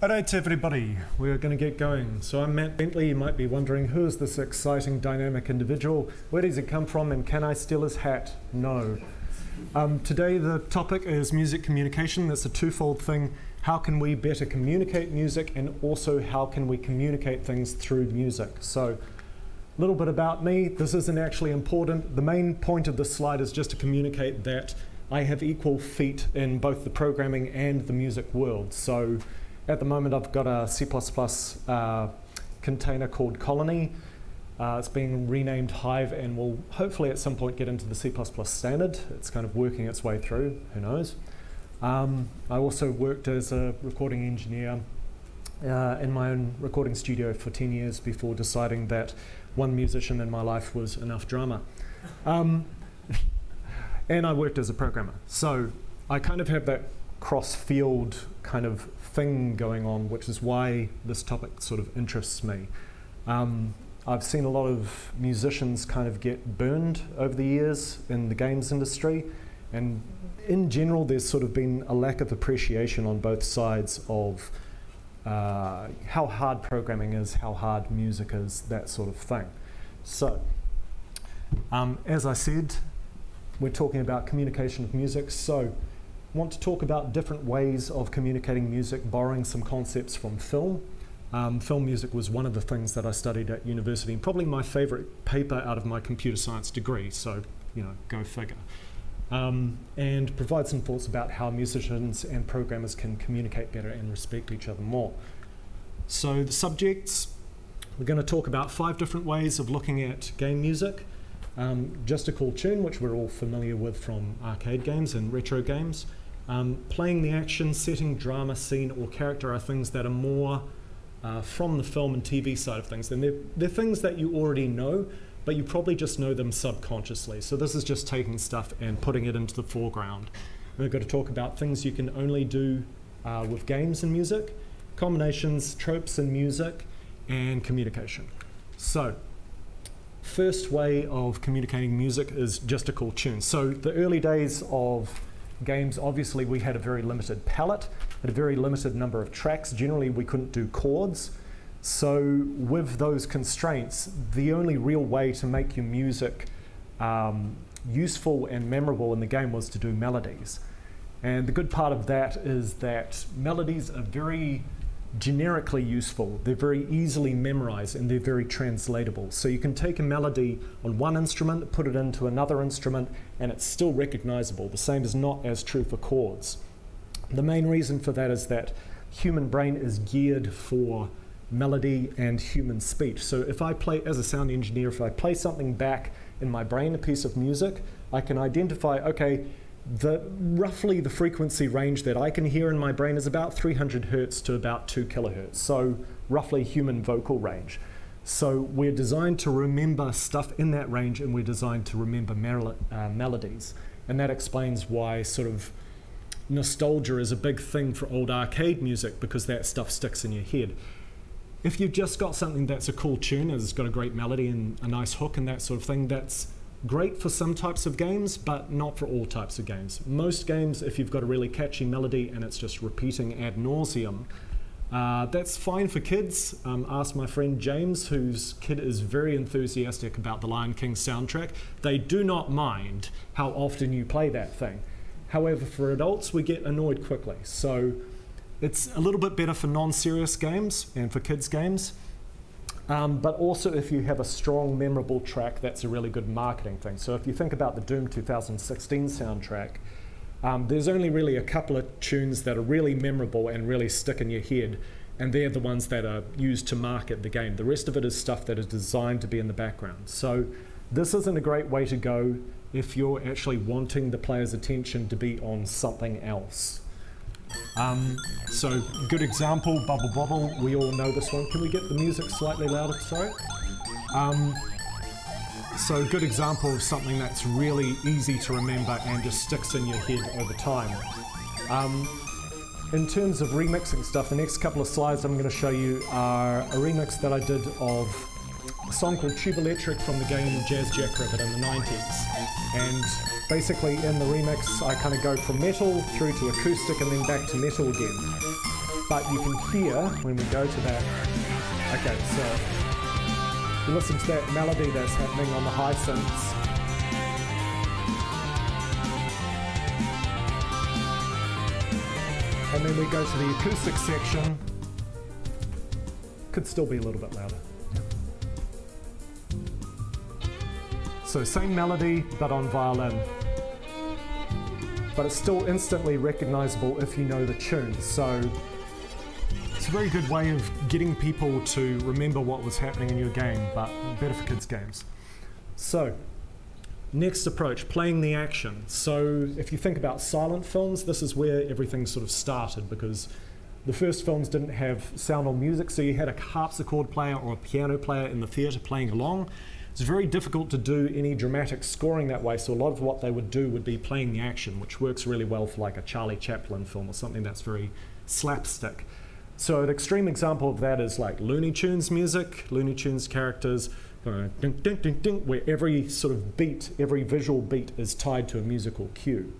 Alright everybody, we're going to get going. So I'm Matt Bentley. You might be wondering, who is this exciting dynamic individual? Where does he come from, and can I steal his hat? No. Today the topic is music communication. That's a twofold thing. How can we better communicate music, and also how can we communicate things through music? So a little bit about me. This isn't actually important. The main point of this slide is just to communicate that I have equal feet in both the programming and the music world. So at the moment, I've got a C++ container called Colony. It's being renamed Hive and will hopefully at some point get into the C++ standard. It's kind of working its way through, who knows. I also worked as a recording engineer in my own recording studio for 10 years before deciding that one musician in my life was enough drama. And I worked as a programmer. So I kind of have that cross-field kind of thing going on, which is why this topic sort of interests me. I've seen a lot of musicians kind of get burned over the years in the games industry, and in general there's sort of been a lack of appreciation on both sides of how hard programming is, how hard music is, that sort of thing. So as I said, we're talking about communication of music, so want to talk about different ways of communicating music, borrowing some concepts from film. Film music was one of the things that I studied at university, and probably my favorite paper out of my computer science degree, so, you know, go figure. And provide some thoughts about how musicians and programmers can communicate better and respect each other more. So the subjects, we're going to talk about 5 different ways of looking at game music. Just a cool tune, which we're all familiar with from arcade games and retro games. Playing the action, setting, drama, scene or character are things that are more from the film and TV side of things. And they're things that you already know, but you probably just know them subconsciously. So this is just taking stuff and putting it into the foreground. We're going to talk about things you can only do with games and music, combinations, tropes in music, and communication. So first way of communicating music is just a cool tune. So the early days of games, obviously we had a very limited palette, had a very limited number of tracks. Generally we couldn't do chords. So with those constraints, the only real way to make your music useful and memorable in the game was to do melodies. And the good part of that is that melodies are very generically useful. They're very easily memorized and they're very translatable. So you can take a melody on one instrument, put it into another instrument, and it's still recognizable. The same is not as true for chords. The main reason for that is that human brain is geared for melody and human speech. So if I play, as a sound engineer, if I play something back in my brain, a piece of music, I can identify, okay, roughly the frequency range that I can hear in my brain is about 300 hertz to about 2 kilohertz, so roughly human vocal range. So we're designed to remember stuff in that range, and we're designed to remember melodies. And that explains why sort of nostalgia is a big thing for old arcade music, because that stuff sticks in your head. If you've just got something that's a cool tune, and it's got a great melody and a nice hook and that sort of thing, that's great for some types of games, but not for all types of games. Most games, if you've got a really catchy melody and it's just repeating ad nauseum, that's fine for kids. Ask my friend James, whose kid is very enthusiastic about the Lion King soundtrack. They do not mind how often you play that thing. However, for adults, we get annoyed quickly. So it's a little bit better for non-serious games and for kids games. But also if you have a strong, memorable track, that's a really good marketing thing. So if you think about the Doom 2016 soundtrack, there's only really a couple of tunes that are really memorable and really stick in your head, and they're the ones that are used to market the game. The rest of it is stuff that is designed to be in the background. So this isn't a great way to go if you're actually wanting the player's attention to be on something else. So good example, Bubble Bubble, we all know this one. Can we get the music slightly louder? Sorry. So good example of something that's really easy to remember and just sticks in your head over time. In terms of remixing stuff, the next couple of slides I'm going to show you are a remix that I did of a song called Tube Electric from the game Jazz Jackrabbit in the 90s. And basically in the remix I kind of go from metal through to acoustic and then back to metal again. but you can hear when we go to that. Okay, so you listen to that melody that's happening on the high synths. And then we go to the acoustic section. Could still be a little bit louder. So same melody, but on violin. But it's still instantly recognizable if you know the tune. So it's a very good way of getting people to remember what was happening in your game, but better for kids' games. So next approach, playing the action. So if you think about silent films, this is where everything sort of started, because the first films didn't have sound or music, so you had a harpsichord player or a piano player in the theatre playing along. It's very difficult to do any dramatic scoring that way, so a lot of what they would do would be playing the action, which works really well for like a Charlie Chaplin film or something that's very slapstick. So an extreme example of that is like Looney Tunes music, Looney Tunes characters, ding, ding, ding, ding, where every sort of beat, every visual beat is tied to a musical cue.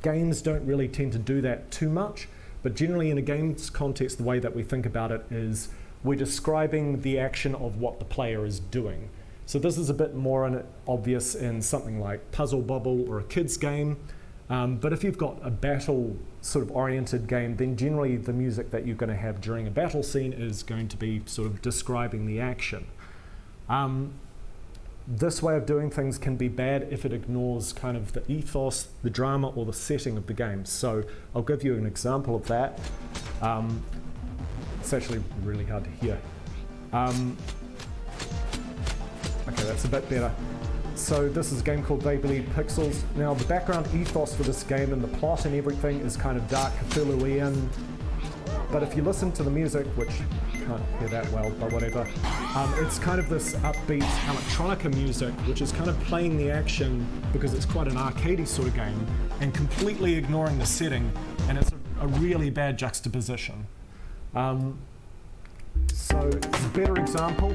Games don't really tend to do that too much, but generally in a game's context, the way that we think about it is we're describing the action of what the player is doing. So this is a bit more obvious in something like Puzzle Bubble or a kids game, but if you've got a battle sort of oriented game, then generally the music that you're going to have during a battle scene is going to be sort of describing the action. This way of doing things can be bad if it ignores kind of the ethos, the drama, or the setting of the game. So I'll give you an example of that. It's actually really hard to hear. Okay, that's a bit better. So this is a game called Baby Lead Pixels. Now the background ethos for this game and the plot and everything is kind of dark Cthulhuian. But if you listen to the music, which you can't hear that well, but whatever, it's kind of this upbeat electronica music, which is kind of playing the action because it's quite an arcadey sort of game and completely ignoring the setting, and it's a really bad juxtaposition. So it's a better example.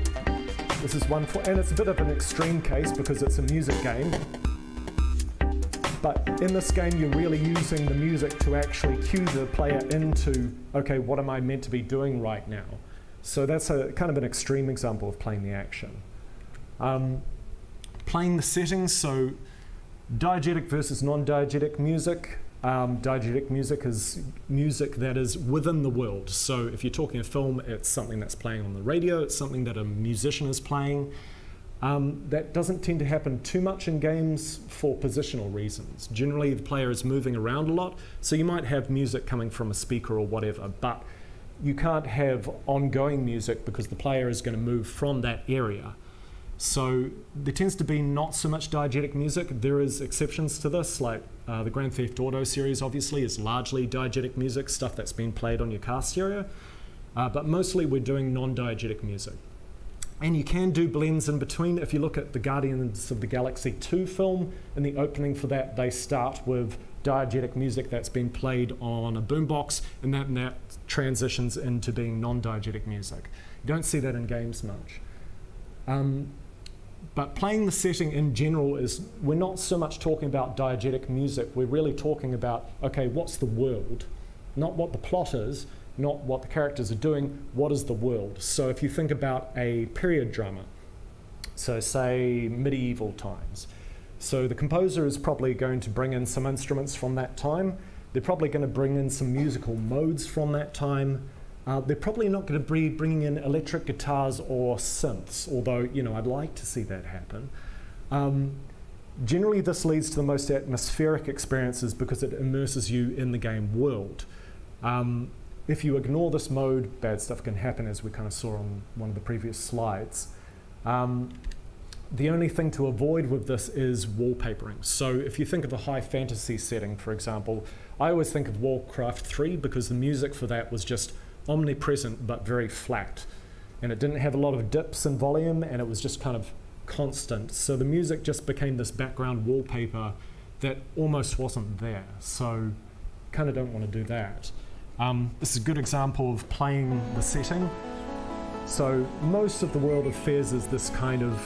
This is one for, and it's a bit of an extreme case because it's a music game. But in this game, you're really using the music to actually cue the player into, okay, what am I meant to be doing right now? So that's a kind of an extreme example of playing the action. Playing the settings, so diegetic versus non-diegetic music. Diegetic music is music that is within the world. So if you're talking a film, it's something that's playing on the radio, it's something that a musician is playing. That doesn't tend to happen too much in games for positional reasons. Generally, the player is moving around a lot, so you might have music coming from a speaker or whatever, but you can't have ongoing music because the player is going to move from that area. So there tends to be not so much diegetic music. There is exceptions to this, like the Grand Theft Auto series obviously is largely diegetic music, stuff that's been played on your car stereo, but mostly we're doing non-diegetic music. And you can do blends in between. If you look at the Guardians of the Galaxy 2 film, in the opening for that they start with diegetic music that's been played on a boombox, and that transitions into being non-diegetic music. You don't see that in games much. But playing the setting in general is, we're not so much talking about diegetic music, we're really talking about, okay, what's the world? Not what the plot is, not what the characters are doing, what is the world? So if you think about a period drama, so say medieval times, so the composer is probably going to bring in some instruments from that time, they're probably going to bring in some musical modes from that time. They're probably not going to be bringing in electric guitars or synths, although, you know, I'd like to see that happen. Generally, this leads to the most atmospheric experiences because it immerses you in the game world. If you ignore this mode, bad stuff can happen, as we kind of saw on one of the previous slides. The only thing to avoid with this is wallpapering. So if you think of a high fantasy setting, for example, I always think of Warcraft III because the music for that was just omnipresent but very flat, and it didn't have a lot of dips in volume, and it was just kind of constant, so the music just became this background wallpaper that almost wasn't there, so kind of don't want to do that. This is a good example of playing the setting. So most of the world of Fez is this kind of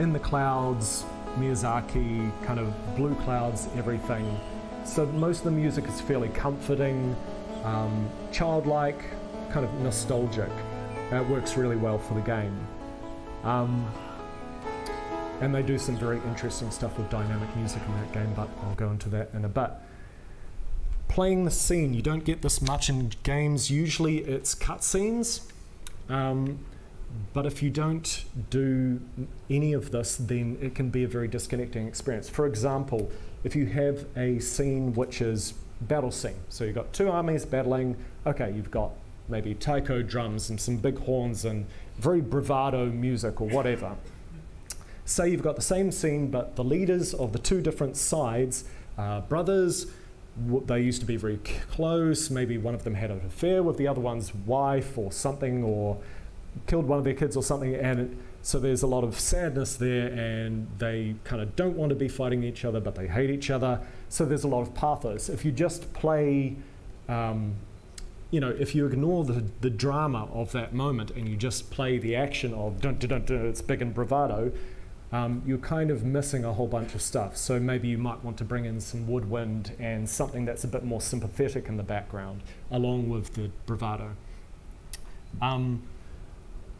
in the clouds, Miyazaki, kind of blue clouds, everything, so most of the music is fairly comforting. childlike, kind of nostalgic. It works really well for the game. And they do some very interesting stuff with dynamic music in that game, but I'll go into that in a bit. Playing the scene, you don't get this much in games. Usually it's cutscenes, but if you don't do any of this, then it can be a very disconnecting experience. For example, if you have a scene which is battle scene, so you've got two armies battling, okay, you've got maybe taiko drums and some big horns and very bravado music or whatever. Say you've got the same scene, but the leaders of the two different sides are brothers. They used to be very close. Maybe one of them had an affair with the other one's wife or something, or killed one of their kids or something, and so there's a lot of sadness there, and they kind of don't want to be fighting each other, but they hate each other, so there's a lot of pathos. If you just play, you know, if you ignore the drama of that moment and you just play the action of dun dun dun dun, it's big and bravado, you're kind of missing a whole bunch of stuff. So maybe you might want to bring in some woodwind and something that's a bit more sympathetic in the background, along with the bravado.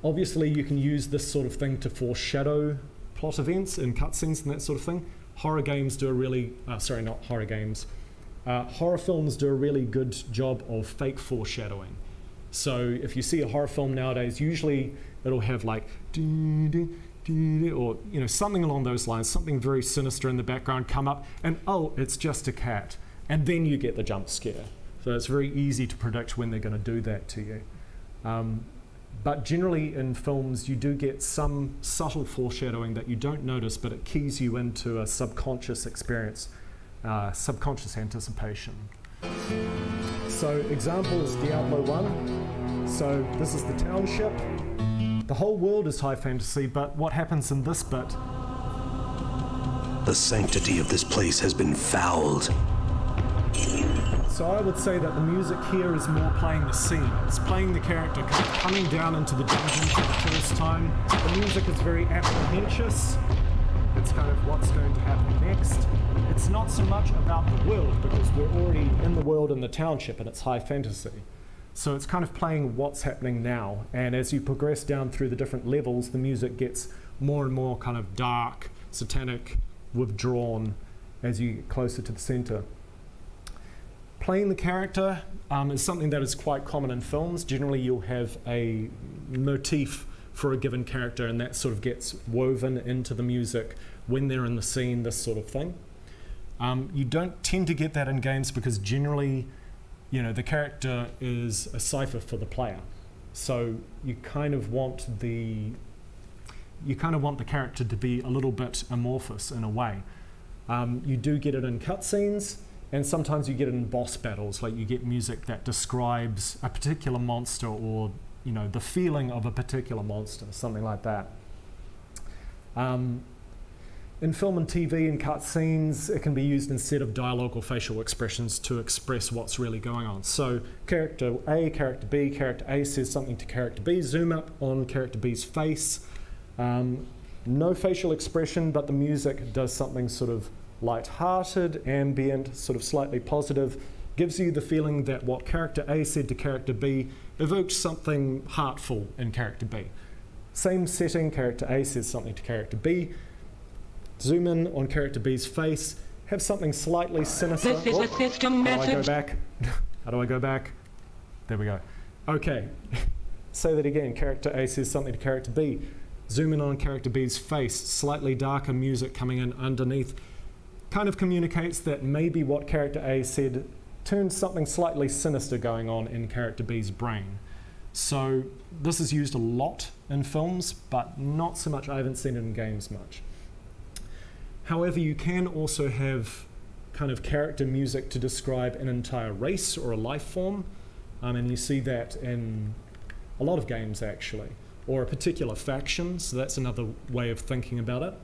Obviously, you can use this sort of thing to foreshadow plot events and cutscenes and that sort of thing. Horror games do a really, sorry, not horror games. Horror films do a really good job of fake foreshadowing. So if you see a horror film nowadays, usually it'll have like, dee, dee, dee, or you know, something along those lines, something very sinister in the background come up, and oh, it's just a cat. And then you get the jump scare. So it's very easy to predict when they're going to do that to you. But generally in films, you do get some subtle foreshadowing that you don't notice, but it keys you into a subconscious experience, subconscious anticipation. So example is Diablo 1. So this is the township. The whole world is high fantasy, but what happens in this bit? The sanctity of this place has been fouled. So I would say that the music here is more playing the scene. It's playing the character kind of coming down into the dungeon for the first time. The music is very apprehensive. It's kind of what's going to happen next. It's not so much about the world, because we're already in the world in the township and it's high fantasy. So it's kind of playing what's happening now. And as you progress down through the different levels, the music gets more and more kind of dark, satanic, withdrawn as you get closer to the center. Playing the character is something that is quite common in films. Generally, you'll have a motif for a given character, and that sort of gets woven into the music when they're in the scene, this sort of thing. You don't tend to get that in games because generally, you know, the character is a cipher for the player. So you kind of want the character to be a little bit amorphous in a way. You do get it in cutscenes. And sometimes you get it in boss battles, like you get music that describes a particular monster or, you know, the feeling of a particular monster, something like that. In film and TV and cutscenes, it can be used instead of dialogue or facial expressions to express what's really going on. So character A, character B, character A says something to character B, zoom up on character B's face. No facial expression, but the music does something sort of light-hearted, ambient, sort of slightly positive, gives you the feeling that what character A said to character B evoked something heartful in character B. Same setting, character A says something to character B, zoom in on character B's face, have something slightly sinister. This is a system message. How do I go back? How do I go back? There we go. Okay, say that again. Character A says something to character B, zoom in on character B's face, slightly darker music coming in underneath, kind of communicates that maybe what character A said turned something slightly sinister going on in character B's brain. So this is used a lot in films, but not so much, I haven't seen it in games much. However, you can also have kind of character music to describe an entire race or a life form, and you see that in a lot of games actually, or a particular faction, so that's another way of thinking about it.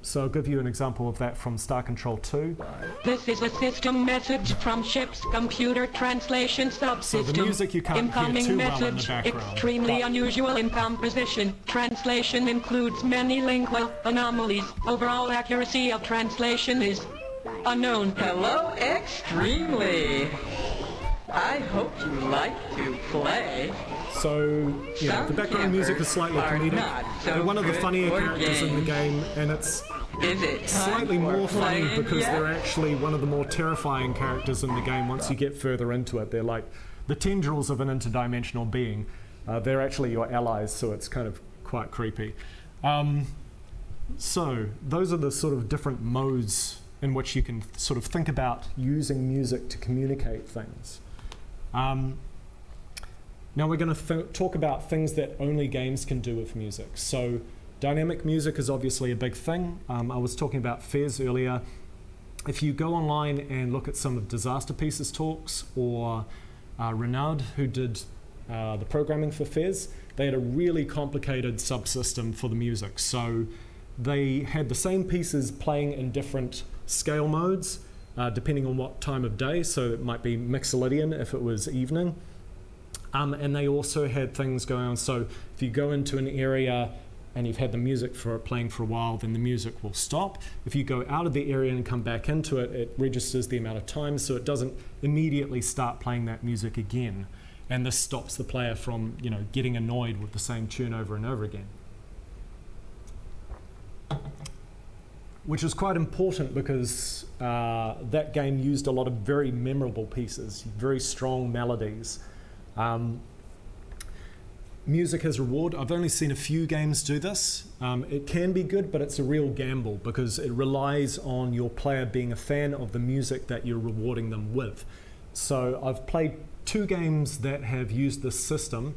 So I'll give you an example of that from Star Control 2. This is a system message from ship's computer translation subsystem. So the music you can't hear too well in the background. Extremely unusual in composition. Translation includes many lingual anomalies. Overall accuracy of translation is unknown. Hello, extremely. I like to play. So, yeah, the background music is slightly comedic. They're one of the funnier characters in the game, and it's slightly more funny because they're actually one of the more terrifying characters in the game once you get further into it. They're like the tendrils of an interdimensional being. They're actually your allies, so it's kind of quite creepy. So, those are the sort of different modes in which you can sort of think about using music to communicate things. Now we're going to talk about things that only games can do with music. So dynamic music is obviously a big thing. I was talking about Fez earlier. If you go online and look at some of Disaster Pieces talks, or Renard, who did the programming for Fez, they had a really complicated subsystem for the music. So they had the same pieces playing in different scale modes, depending on what time of day. So it might be Mixolydian if it was evening. And they also had things going on. So if you go into an area and you've had the music playing for a while, then the music will stop. If you go out of the area and come back into it, it registers the amount of time, so it doesn't immediately start playing that music again. And this stops the player from, you know, getting annoyed with the same tune over and over again. Which is quite important because that game used a lot of very memorable pieces, very strong melodies. Music as reward. I've only seen a few games do this. It can be good, but it's a real gamble because it relies on your player being a fan of the music that you're rewarding them with. So I've played two games that have used this system,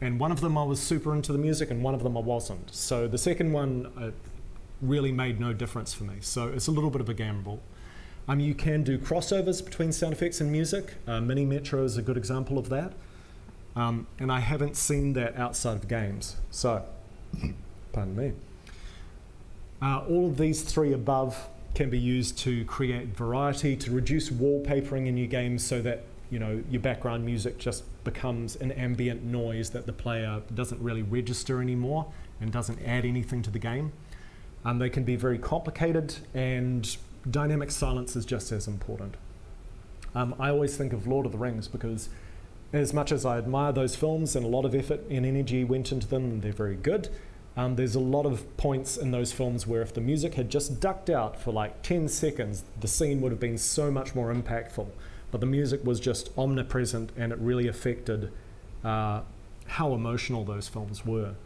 and one of them I was super into the music and one of them I wasn't. So the second one really made no difference for me. So it's a little bit of a gamble. You can do crossovers between sound effects and music. Mini Metro is a good example of that. And I haven't seen that outside of games. So, pardon me. All of these three above can be used to create variety, to reduce wallpapering in your games so that, you know, your background music just becomes an ambient noise that the player doesn't really register anymore and doesn't add anything to the game. They can be very complicated, and dynamic silence is just as important. I always think of Lord of the Rings because as much as I admire those films and a lot of effort and energy went into them and they're very good, there's a lot of points in those films where if the music had just ducked out for like 10 seconds, the scene would have been so much more impactful. But the music was just omnipresent and it really affected how emotional those films were.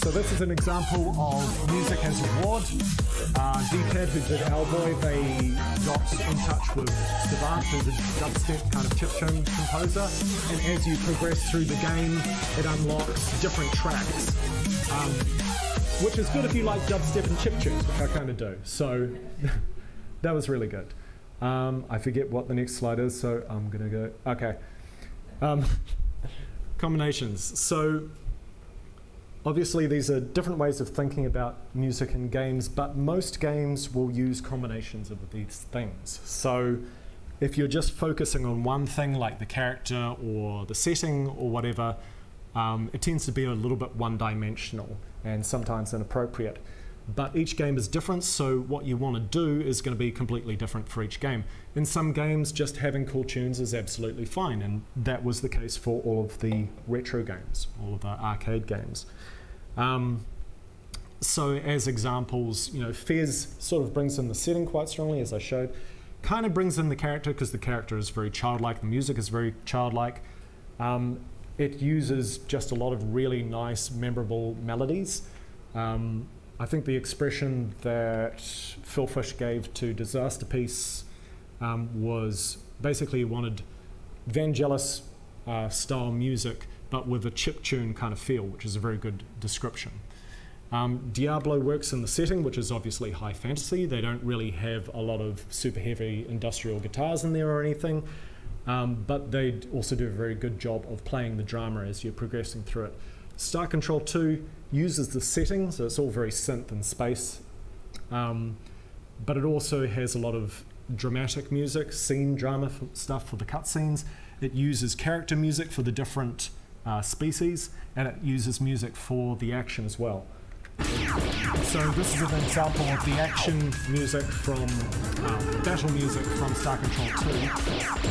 So this is an example of music as a reward. D-Pad, who did Elboy, they got in touch with Savant, who's a dubstep kind of chip tune composer, and as you progress through the game, it unlocks different tracks, which is good if you like dubstep and chip tunes, which I kind of do. So that was really good. I forget what the next slide is, so I'm going to go... Okay. Combinations. So... obviously, these are different ways of thinking about music in games, but most games will use combinations of these things. So if you're just focusing on one thing, like the character or the setting or whatever, it tends to be a little bit one-dimensional and sometimes inappropriate. But each game is different, so what you want to do is going to be completely different for each game. In some games, just having cool tunes is absolutely fine, and that was the case for all of the retro games, all of the arcade games. So as examples, you know, Fez sort of brings in the setting quite strongly, as I showed. Kind of brings in the character, because the character is very childlike, the music is very childlike. It uses just a lot of really nice, memorable melodies. I think the expression that Phil Fish gave to Disaster Piece was basically he wanted Vangelis style music but with a chiptune kind of feel, which is a very good description. Diablo works in the setting, which is obviously high fantasy. They don't really have a lot of super heavy industrial guitars in there or anything, but they also do a very good job of playing the drama as you're progressing through it. Star Control 2 uses the setting, so it's all very synth and space, but it also has a lot of dramatic music, scene drama stuff for the cutscenes. It uses character music for the different species, and it uses music for the action as well. So this is an example of the action music from, battle music from Star Control 2.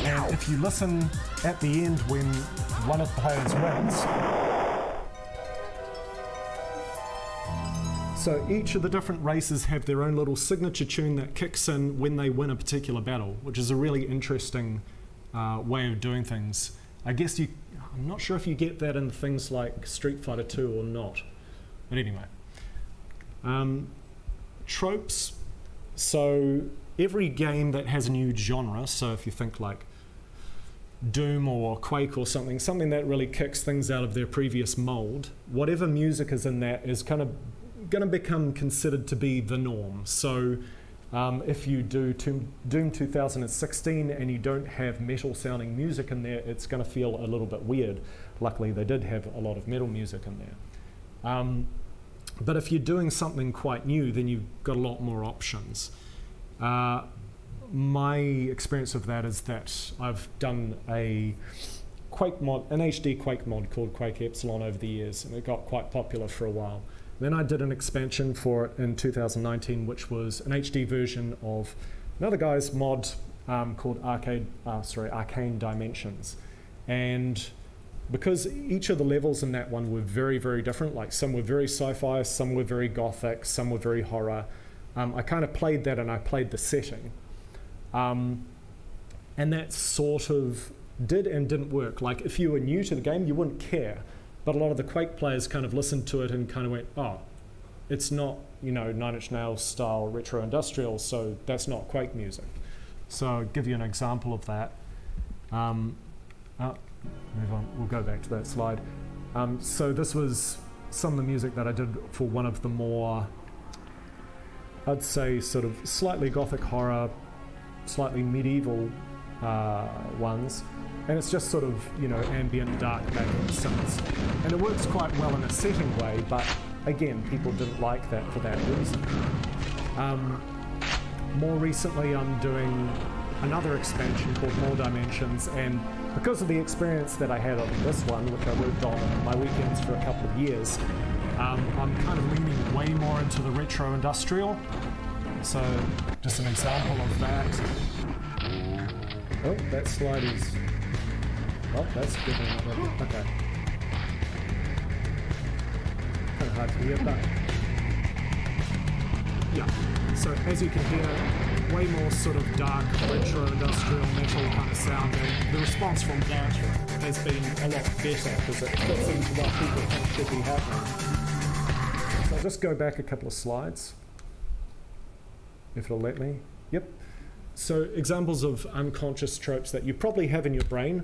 And if you listen at the end when one of the players wins, so each of the different races have their own little signature tune that kicks in when they win a particular battle, which is a really interesting way of doing things. I guess you, I'm not sure if you get that in things like Street Fighter II or not, but anyway. Tropes. So every game that has a new genre, so if you think like Doom or Quake or something that really kicks things out of their previous mold, whatever music is in that is kind of going to become considered to be the norm. So if you do Doom 2016 and you don't have metal sounding music in there, it's going to feel a little bit weird. Luckily they did have a lot of metal music in there. But if you're doing something quite new, then you've got a lot more options. My experience of that is that I've done a Quake mod, an HD Quake mod called Quake Epsilon over the years, and it got quite popular for a while. Then I did an expansion for it in 2019, which was an HD version of another guy's mod called Arcane Dimensions. And because each of the levels in that one were very, very different, like some were very sci-fi, some were very gothic, some were very horror, I kind of played that and I played the setting. And that sort of did and didn't work. Like if you were new to the game, you wouldn't care. But a lot of the Quake players kind of listened to it and kind of went, oh, it's not, you know, Nine Inch Nails style retro-industrial, so that's not Quake music. So I'll give you an example of that. Move on, we'll go back to that slide. So this was some of the music that I did for one of the more, I'd say, sort of slightly gothic horror, slightly medieval ones, and it's just sort of, you know, ambient dark background sounds, and it works quite well in a setting way, but again people didn't like that for that reason. More recently I'm doing another expansion called More Dimensions, and because of the experience that I had on this one, which I worked on my weekends for a couple of years, I'm kind of leaning way more into the retro industrial. So just an example of that. Oh, that slide is, oh, that's good enough. Okay, kind of hard to hear, but yeah, so as you can hear, way more sort of dark, retro, industrial, metal kind of sound, and the response from that has been a lot better because it fits into what people think should be happening. So I'll just go back a couple of slides, if it'll let me. Yep. So examples of unconscious tropes that you probably have in your brain.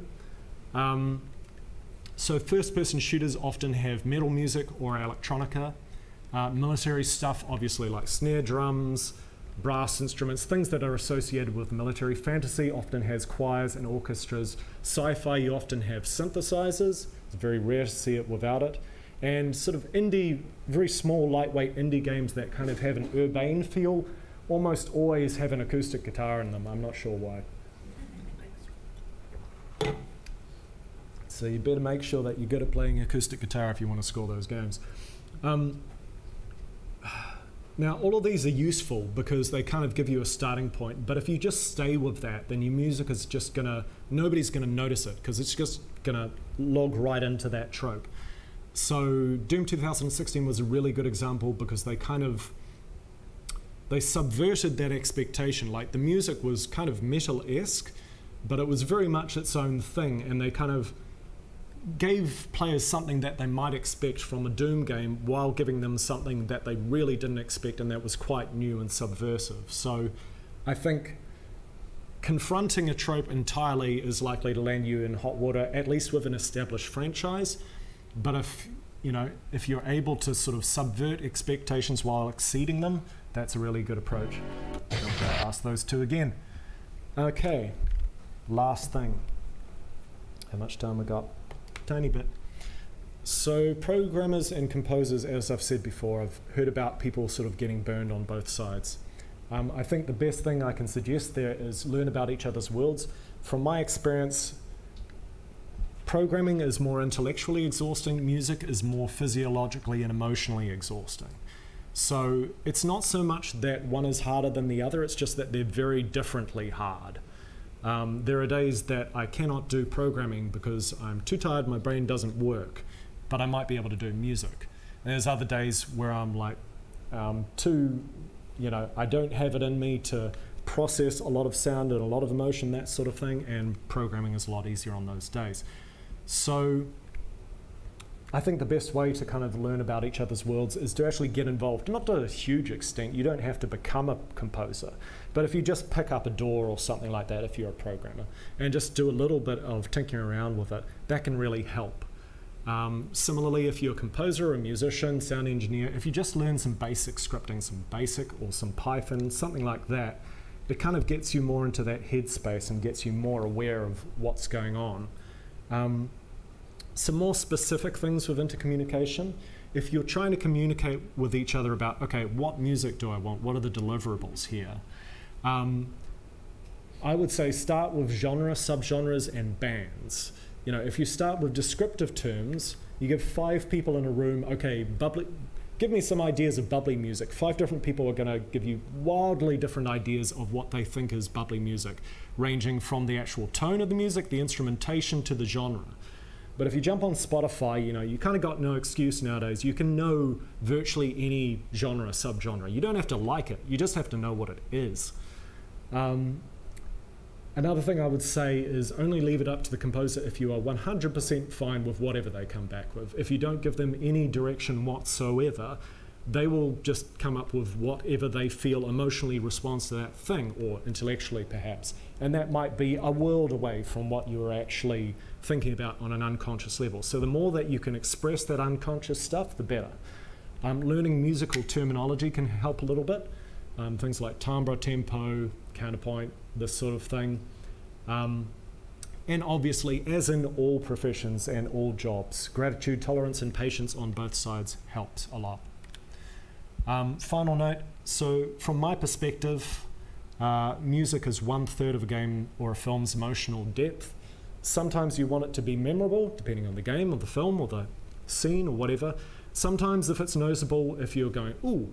So first-person shooters often have metal music or electronica. Military stuff, obviously, like snare drums, brass instruments, things that are associated with military. Fantasy often has choirs and orchestras. Sci-fi, you often have synthesizers. It's very rare to see it without it. And sort of indie, very small, lightweight indie games that kind of have an urbane feel almost always have an acoustic guitar in them. I'm not sure why. So you better make sure that you're good at playing acoustic guitar if you want to score those games. Now, all of these are useful because they kind of give you a starting point, but if you just stay with that, then your music is just gonna, nobody's gonna notice it because it's just gonna log right into that trope. So Doom 2016 was a really good example because they kind of, they subverted that expectation. Like the music was kind of metal-esque, but it was very much its own thing, and they kind of gave players something that they might expect from a Doom game while giving them something that they really didn't expect and that was quite new and subversive. So I think confronting a trope entirely is likely to land you in hot water, at least with an established franchise. But if, you know, if you're able to sort of subvert expectations while exceeding them, that's a really good approach. I'll ask those two again. Okay, last thing. How much time we got? Tiny bit. So programmers and composers, as I've said before, I've heard about people sort of getting burned on both sides. I think the best thing I can suggest there is learn about each other's worlds. From my experience, programming is more intellectually exhausting, music is more physiologically and emotionally exhausting. So it's not so much that one is harder than the other, it's just that they're very differently hard. There are days that I cannot do programming because I'm too tired, my brain doesn't work, but I might be able to do music. And there's other days where I'm like I don't have it in me to process a lot of sound and a lot of emotion, that sort of thing, and programming is a lot easier on those days. So I think the best way to kind of learn about each other's worlds is to actually get involved, not to a huge extent. You don't have to become a composer, but if you just pick up a door or something like that, if you're a programmer, and just do a little bit of tinkering around with it, that can really help. Similarly, if you're a composer, a musician, sound engineer, if you just learn some basic scripting, some BASIC or some Python, something like that, it kind of gets you more into that headspace and gets you more aware of what's going on. Some more specific things with intercommunication. If you're trying to communicate with each other about, okay, what music do I want? What are the deliverables here? I would say start with genre, subgenres, and bands. You know, if you start with descriptive terms, you give 5 people in a room, okay, bubbly, give me some ideas of bubbly music. 5 different people are gonna give you wildly different ideas of what they think is bubbly music, ranging from the actual tone of the music, the instrumentation, to the genre. But if you jump on Spotify, you know, you kind of got no excuse nowadays. You can know virtually any genre, subgenre. You don't have to like it. You just have to know what it is. Another thing I would say is only leave it up to the composer if you are 100% fine with whatever they come back with. If you don't give them any direction whatsoever, they will just come up with whatever they feel emotionally responds to that thing, or intellectually perhaps. And that might be a world away from what you were actually thinking about on an unconscious level. So the more that you can express that unconscious stuff, the better. Learning musical terminology can help a little bit. Things like timbre, tempo, counterpoint, this sort of thing. And obviously, as in all professions and all jobs, gratitude, tolerance, and patience on both sides helps a lot. Final note, so from my perspective, music is 1/3 of a game or a film's emotional depth. Sometimes you want it to be memorable, depending on the game or the film or the scene or whatever. Sometimes if it's noticeable, if you're going, ooh,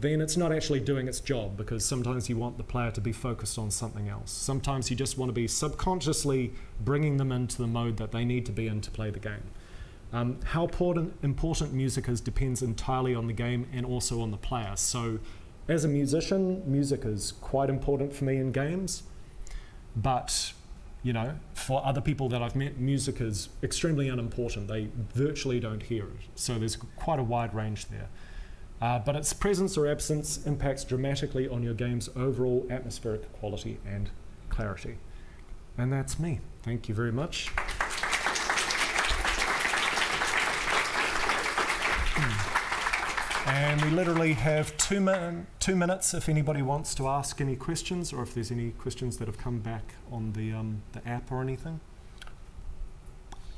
then it's not actually doing its job, because sometimes you want the player to be focused on something else. Sometimes you just want to be subconsciously bringing them into the mode that they need to be in to play the game. How important music is depends entirely on the game and also on the player. So as a musician, music is quite important for me in games, but you know, for other people that I've met, music is extremely unimportant. They virtually don't hear it. So there's quite a wide range there. But its presence or absence impacts dramatically on your game's overall atmospheric quality and clarity. And that's me. Thank you very much. And we literally have 2 minutes if anybody wants to ask any questions, or if there's any questions that have come back on the app or anything.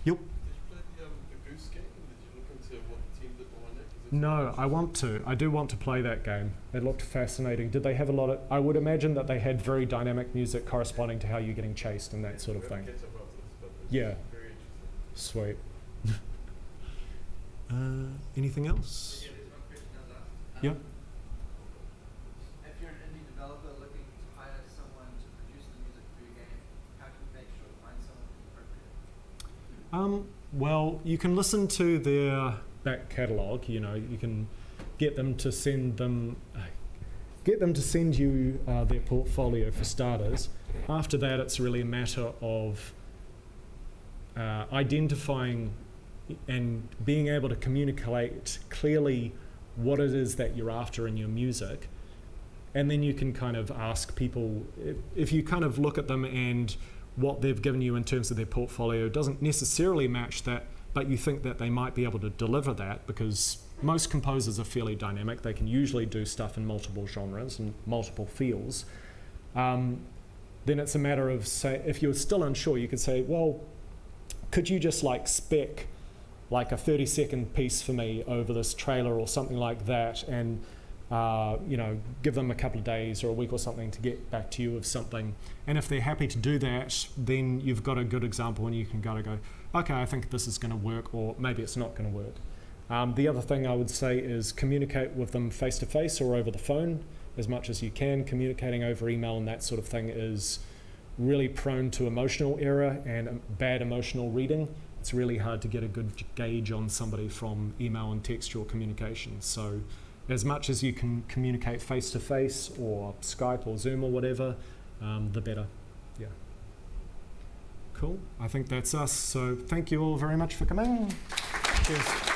Yep. Did you play the Goose game? Did you look into what the team did behind it? No, I want to. I do want to play that game. It looked fascinating. Did they have a lot of... I would imagine that they had very dynamic music corresponding to how you're getting chased and that sort of thing. Yeah. Very interesting. Sweet. Anything else? Yeah. If you're an indie developer looking to hire someone to produce the music for your game, how can you make sure to find someone who's appropriate? Well, you can listen to their back catalogue. You know, you can get them to send you their portfolio for starters. After that, it's really a matter of identifying and being able to communicate clearly what it is that you're after in your music, and then you can kind of ask people, if you kind of look at them and what they've given you in terms of their portfolio doesn't necessarily match that, but you think that they might be able to deliver that, because most composers are fairly dynamic, they can usually do stuff in multiple genres and multiple feels, then it's a matter of, say, if you're still unsure, you could say, well, could you just like spec like a 30-second piece for me over this trailer or something like that, and you know, give them a couple of days or a week or something to get back to you with something. And if they're happy to do that, then you've got a good example and you can go, okay, I think this is going to work, or maybe it's not going to work. The other thing I would say is communicate with them face to face or over the phone as much as you can. Communicating over email and that sort of thing is really prone to emotional error and bad emotional reading. It's really hard to get a good gauge on somebody from email and textual communication. So as much as you can communicate face to face or Skype or Zoom or whatever, the better. Yeah. Cool. I think that's us. So thank you all very much for coming. Cheers.